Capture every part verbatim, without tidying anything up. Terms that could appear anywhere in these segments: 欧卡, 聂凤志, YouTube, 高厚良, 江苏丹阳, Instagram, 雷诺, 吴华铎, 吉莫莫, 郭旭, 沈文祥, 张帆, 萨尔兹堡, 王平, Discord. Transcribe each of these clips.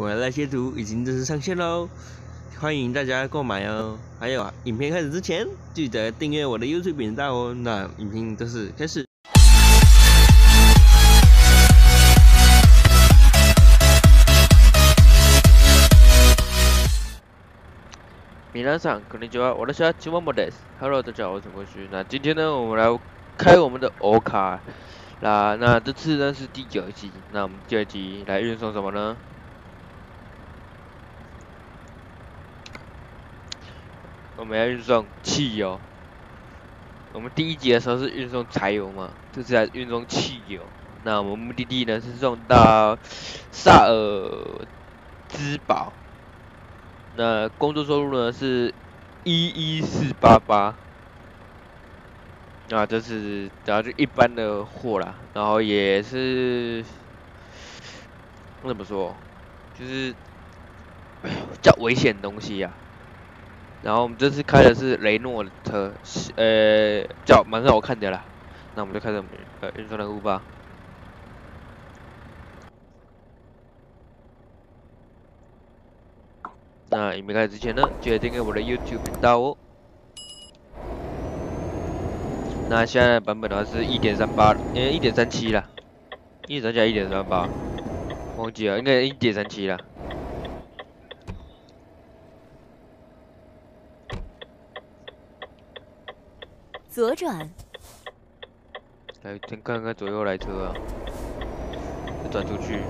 我的截图已经正式上线喽，欢迎大家购买哦！还有，影片开始之前，记得订阅我的 YouTube 频道哦。那影片正式开始。 皆さんこんにちは，我是吉莫莫です。Hello， 大家好，我是郭旭。那今天呢，我们来开我们的欧卡。那那这次呢是第九集，那我们第二集来运送什么呢？我们要运送汽油。我们第一集的时候是运送柴油嘛，这次来运送汽油。那我们目的地呢是送到萨尔兹堡。 那工作收入呢是一一四八八，啊，这是然后就一般的货啦，然后也是怎么说，就是比较危险的东西啊。然后我们这次开的是雷诺的车，呃，叫蛮好看的啦。那我们就开始呃运送任务吧。 那影片开始之前呢，记得订阅我的 YouTube 频道哦。那现在的版本的话是 一点三八， 呃 一点三七 啦， 一点三 加 一点三八， 忘记了，应该 一点三七 啦。左转。来，先看看左右来车啊，再转出去。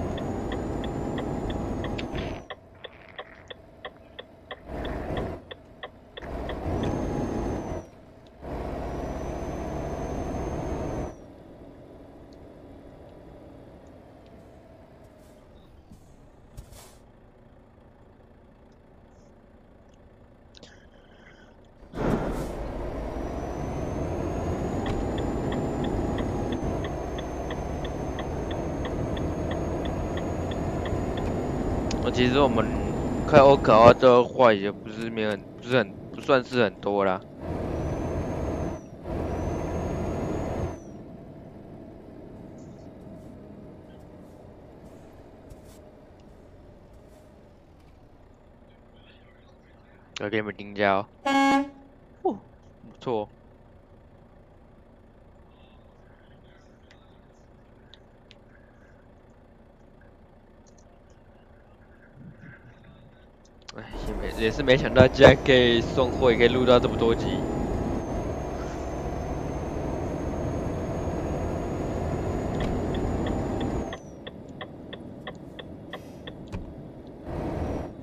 其实我们开欧卡的话，这话也不是没很，不是很，不算是很多啦。我给你们定价哦，哦，不错哦。 也是没想到，竟然可以送货，也可以录到这么多集。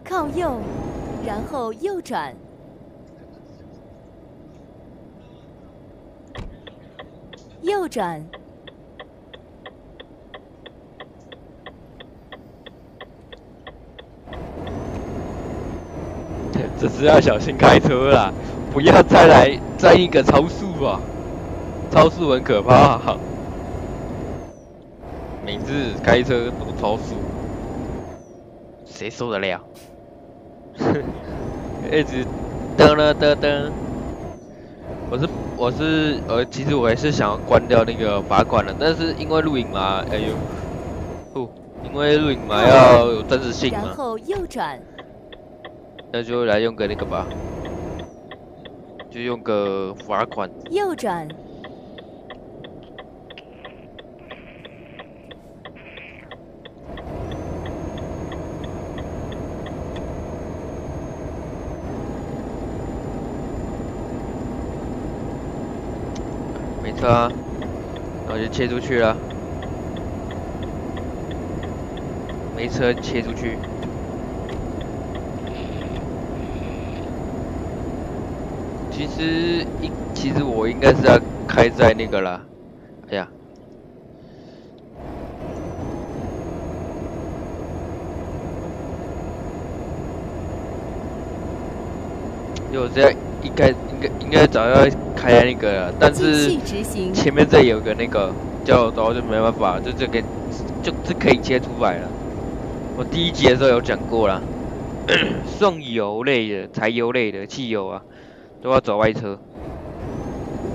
靠右，然后右转。右转。 只是要小心开车啦，不要再来再一个超速啊！超速很可怕、啊，每次开车都超速，谁受得了？一直噔噔噔噔，我是我是呃，其实我也是想要关掉那个罚款的，但是因为录影嘛，哎呦，不，因为录影嘛要有真实性嘛。然后右转。 那就来用个那个吧，就用个罚款。右转。没错啊，我就切出去了。没车切出去。 其实应，其实我应该是要开在那个啦，哎呀，因为我这样应该应该应该早要开在那个了，但是前面这有个那个叫，然后就没办法，就这个就这可以切出来了。我第一集的时候有讲过啦，送油类的、柴油类的、汽油啊。 都要走外侧，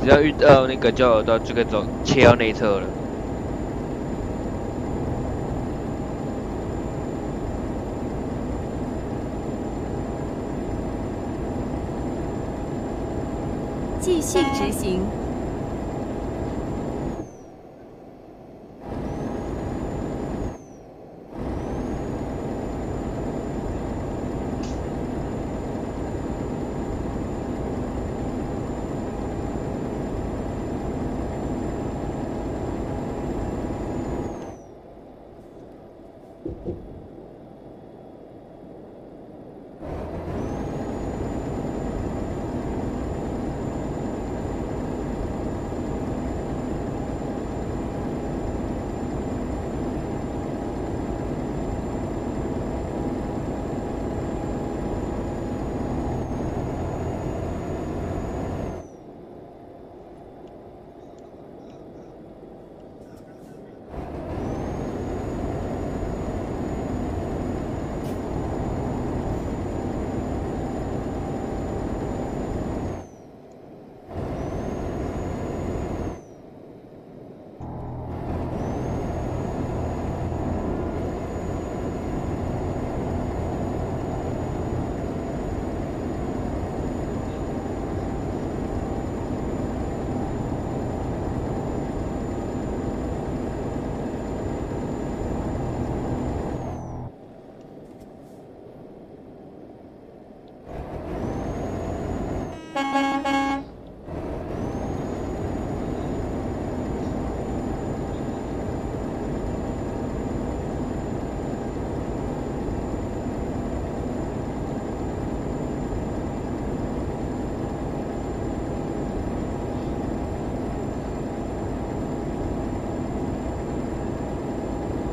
只要遇到那个就到这个走切到内侧了。继续执行。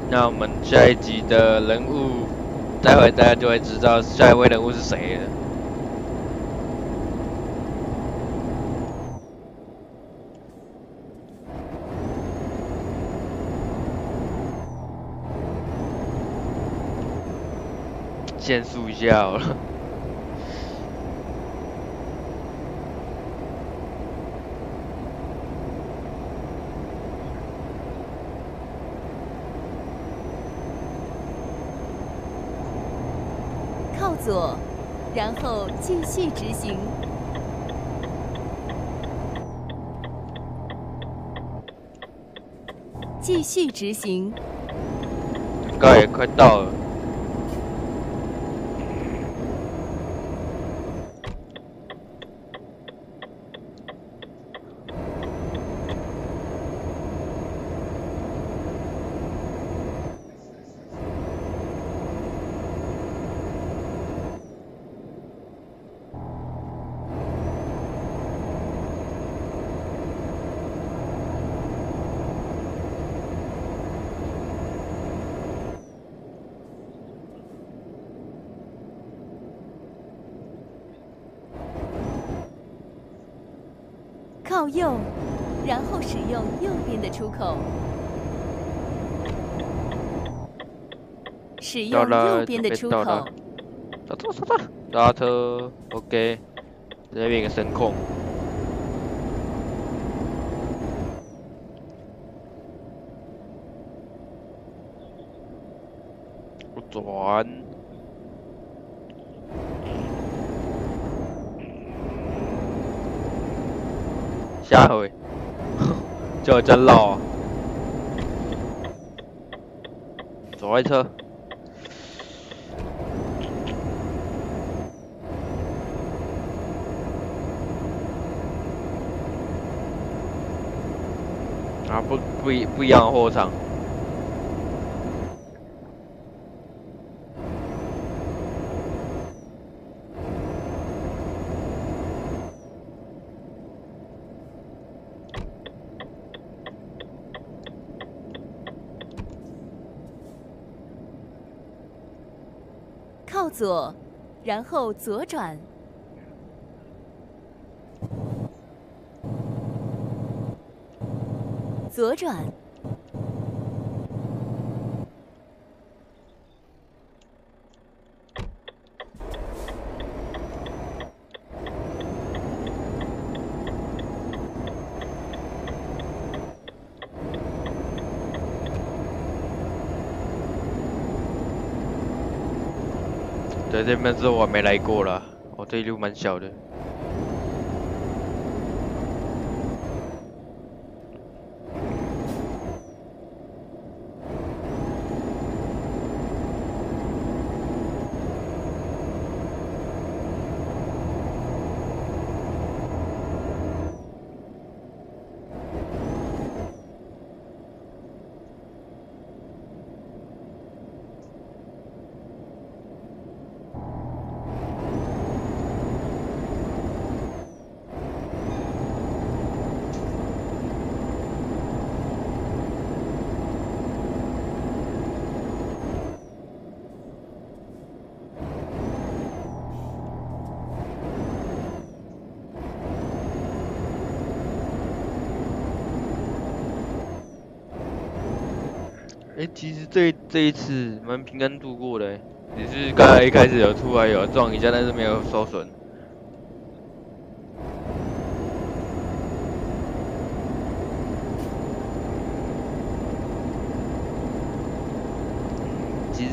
那我们下一集的人物，待会大家就会知道下一位人物是谁了。限速一下好了。 左，然后继续执行。继续执行。高也快到了。靠右，然后使用右边的出口。使用右边的出口。刹车，刹车，刹车 ，OK。这边有个声控。我转。 下回叫我真绕啊！左外侧，啊不不一不一样的货场。 左，然后左转。左转。在这边之后我还没来过啦，我这一路蛮小的。哎、欸，其实这这一次蛮平安度过的、欸，只是刚才一开始有出来有撞一下，但是没有受损。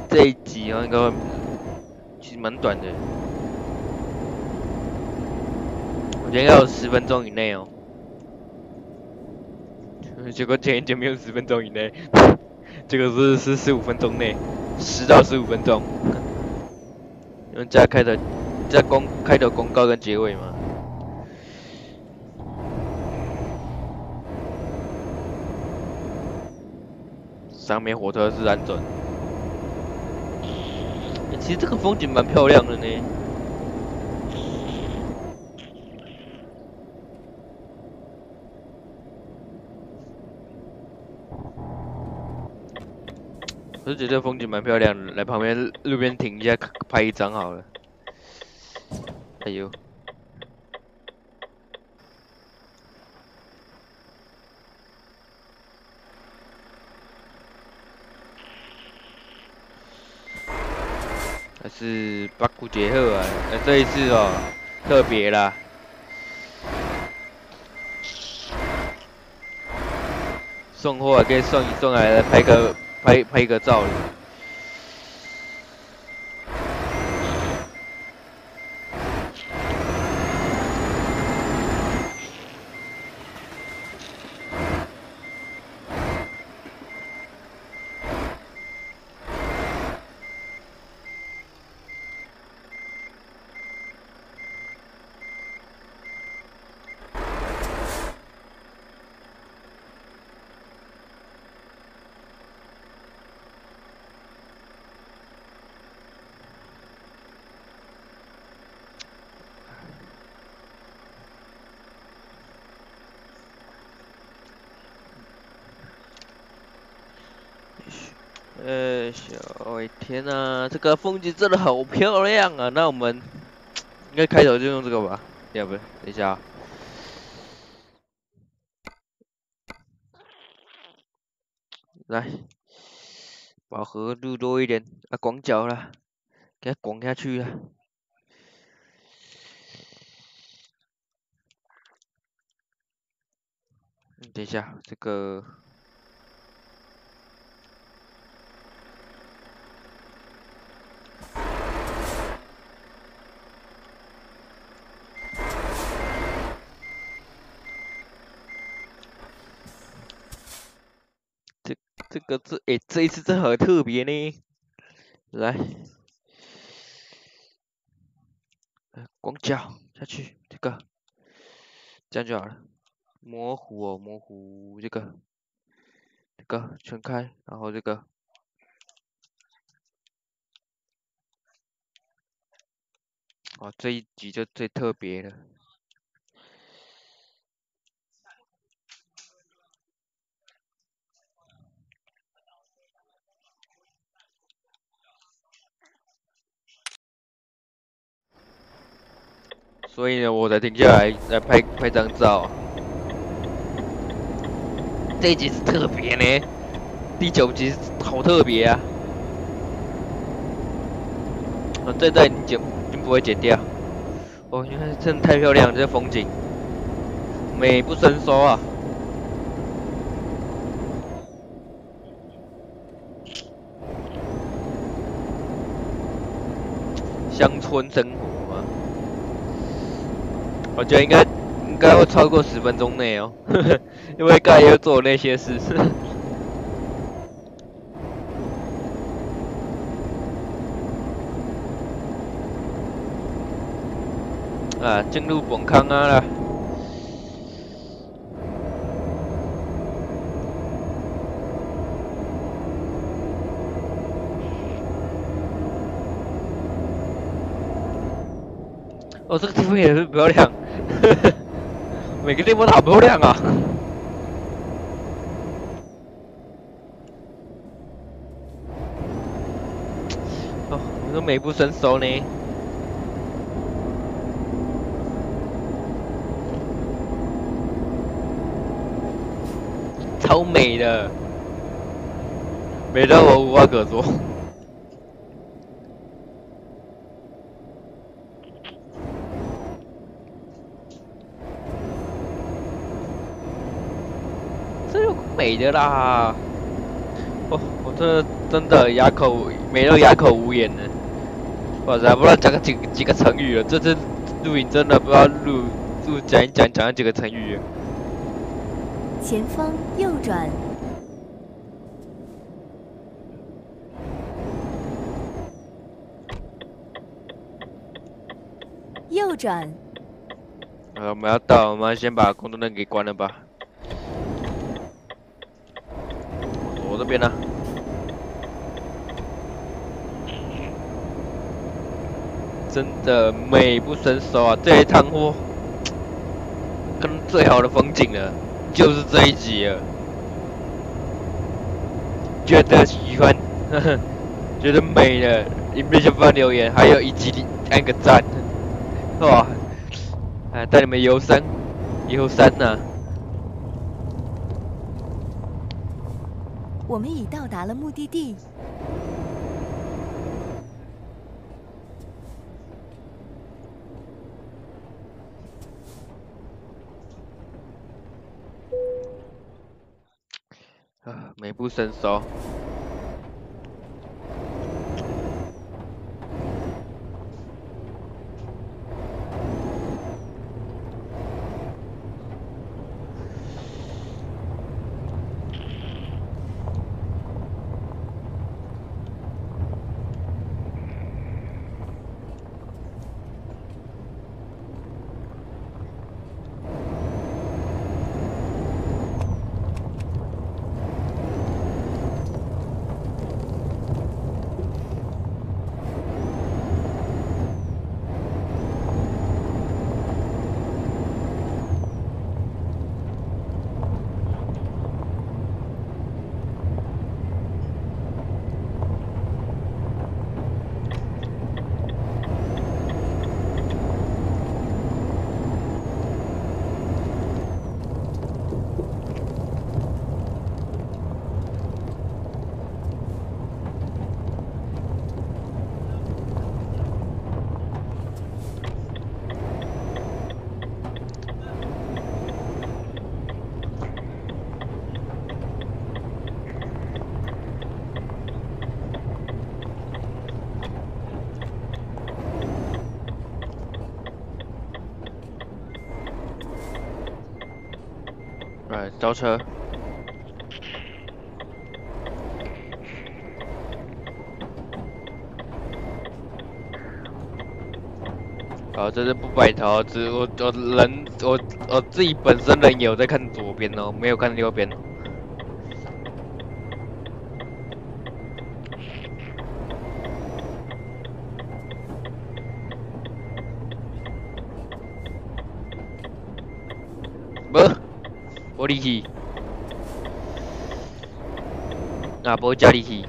这一集啊，应该其实蛮短的，我觉得应该有十分钟以内哦。结果剪一剪没有十分钟以内，这个是是十五分钟内，十到十五分钟。因为加开的加公开头公告跟结尾嘛。 上面火车是安准。 其实这个风景蛮漂亮的呢。我是觉得风景蛮漂亮的，来旁边路边停一下，拍一张好了。哎呦！还是八股节后啊，呃、欸，这一次哦、喔，特别啦。送货还可以送一送来，拍个拍拍个照。呃，小天啊，这个风景真的好漂亮啊！那我们应该开头就用这个吧？要不，等一下、啊。来，饱和度多一点啊，广角啦，给它广下去啦。嗯、等一下，这个。 这个这哎、欸，这一次真的很特别呢。来，广角下去，这个这样就好了。模糊哦，模糊这个，这个全开，然后这个哦，这一集就最特别了。 所以呢，我才停下来来拍拍张照。这一集是特别呢，第九集好特别啊！我这段剪就不会剪掉。哦，因为真的太漂亮了，这风景美不胜收啊！乡村生活。 我觉得应该应该会超过十分钟内哦，呵呵，因为刚才又做那些事。啊，进入本康啊啦。哦，这个地方也是漂亮。 每个地方都好漂亮啊！哦，我都美不胜收呢。超美的，没招我无话可说。这就美的啦！我我这真的哑口美到哑口无言了。哇塞，不知道讲个几几个成语了，这次录影真的不知道录录讲一讲讲了几个成语了。 前方右转。右转。呃，我们要到，我们先把工作灯给关了吧。我这边呢？真的美不胜收啊！这一趟货，看到最好的风景了。 就是这一集了，觉得喜欢，呵呵觉得美了，影片下方留言，还有一集按个赞，哇！哎，带你们游山，游山呐！我们已到达了目的地。美不胜收。招车。 好，这是不摆头，只我我人我我自己本身人有在看左边哦，没有看右边。 无力气，啊，无加力气。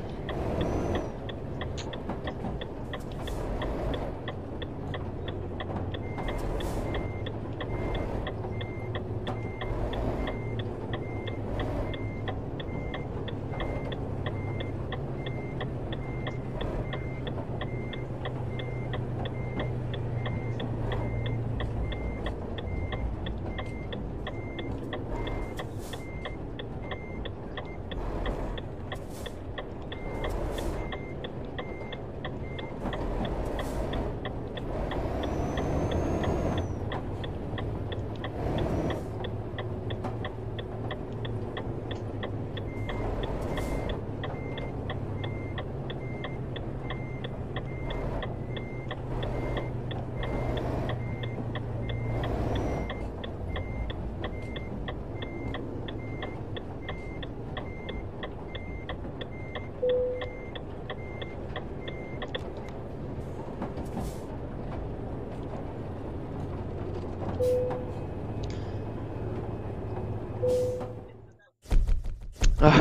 啊，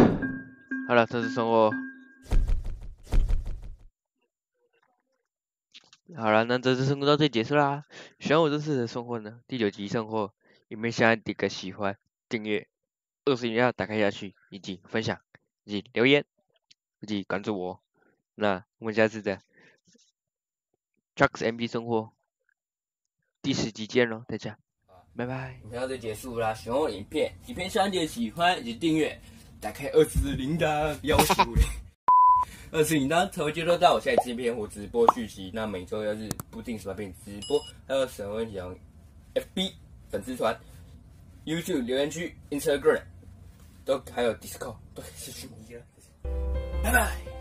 好了，这是生活。好了，那这次生活到这里结束啦。喜欢我这次的生活呢，第九集生活，有没有想要点个喜欢、订阅、二十秒打开下去，以及分享以及留言。自己赶走我。那我们下次的 Jack's M V 生活第十集见咯，大家，拜拜。影片到这结束啦，喜欢我的影片，影片上点喜欢以及订阅，打开二次铃铛，幺七五零。二次铃铛才会接收到我下一次影片或直播讯息。那每周六日不定时变直播，还有沈文祥 F B 粉丝团、YouTube 留言区、Instagram 都还有 Discord 都可以私讯我。拜拜。